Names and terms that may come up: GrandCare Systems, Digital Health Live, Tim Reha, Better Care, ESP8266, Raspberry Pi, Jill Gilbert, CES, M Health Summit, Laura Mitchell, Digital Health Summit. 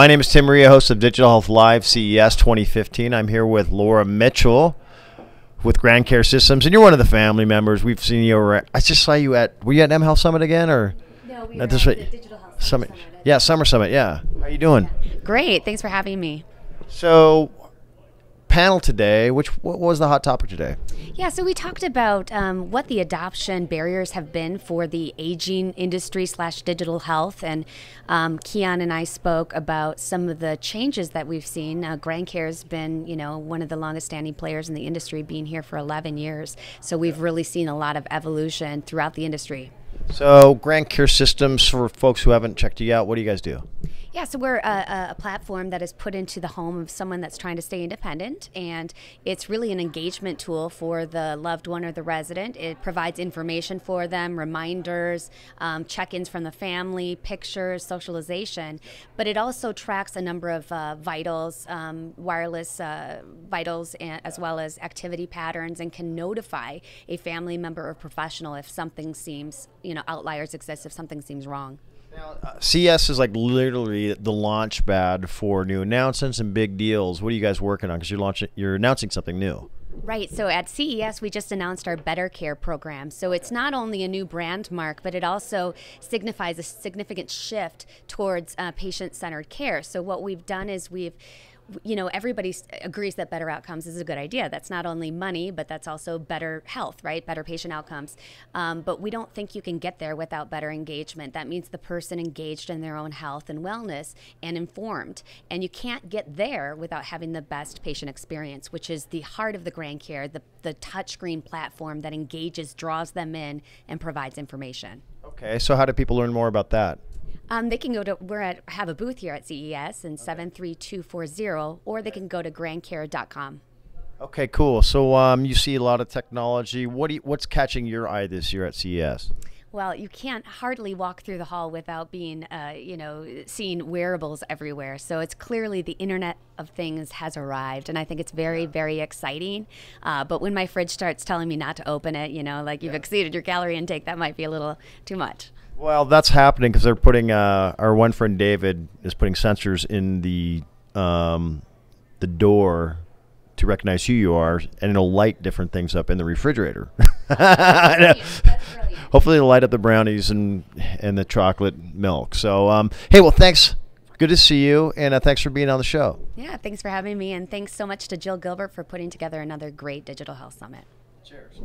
My name is Tim Reha, host of Digital Health Live CES 2015. I'm here with Laura Mitchell with GrandCare Systems, and you're one of the family members. We've seen you around. I just saw you at, were you at M Health Summit again, or? No, we were at the Digital Health Summit. Yeah, Summer Summit, yeah. How are you doing? Great, thanks for having me. So, panel today, what was the hot topic today? Yeah, so we talked about what the adoption barriers have been for the aging industry / digital health, and Keon and I spoke about some of the changes that we've seen. GrandCare has been, you know, one of the longest standing players in the industry, being here for 11 years. So we've really seen a lot of evolution throughout the industry. So GrandCare Systems, for folks who haven't checked you out, what do you guys do? Yeah, so we're a platform that is put into the home of someone that's trying to stay independent, and it's really an engagement tool for the loved one or the resident. It provides information for them, reminders, check-ins from the family, pictures, socialization, but it also tracks a number of vitals, wireless vitals, as well as activity patterns, and can notify a family member or professional if something seems, you know, outliers exist, if something seems wrong. Now, CES is like literally the launch pad for new announcements and big deals. What are you guys working on? Because you're announcing something new. Right, so at CES, we just announced our Better Care program. So it's not only a new brand mark, but it also signifies a significant shift towards patient-centered care. So what we've done is we've, you know, everybody agrees that better outcomes is a good idea. That's not only money, but that's also better health, right? Better patient outcomes. But we don't think you can get there without better engagement. That means the person engaged in their own health and wellness and informed. And you can't get there without having the best patient experience, which is the heart of the GrandCare, the touchscreen platform that engages, draws them in, and provides information. Okay, so how do people learn more about that? They can go to, we have a booth here at CES in 73240, or they can go to grandcare.com. Okay, cool. So you see a lot of technology. What's catching your eye this year at CES? Well, you can't hardly walk through the hall without being, you know, seeing wearables everywhere. So it's clearly the Internet of Things has arrived, and I think it's very, very exciting. But when my fridge starts telling me not to open it, you know, like you've exceeded your calorie intake, that might be a little too much. Well, that's happening because they're putting, our one friend David is putting sensors in the door to recognize who you are, and it'll light different things up in the refrigerator. That's brilliant. Hopefully it'll light up the brownies and the chocolate milk. So, hey, well, thanks. Good to see you, and thanks for being on the show. Yeah, thanks for having me, and thanks so much to Jill Gilbert for putting together another great Digital Health Summit. Cheers.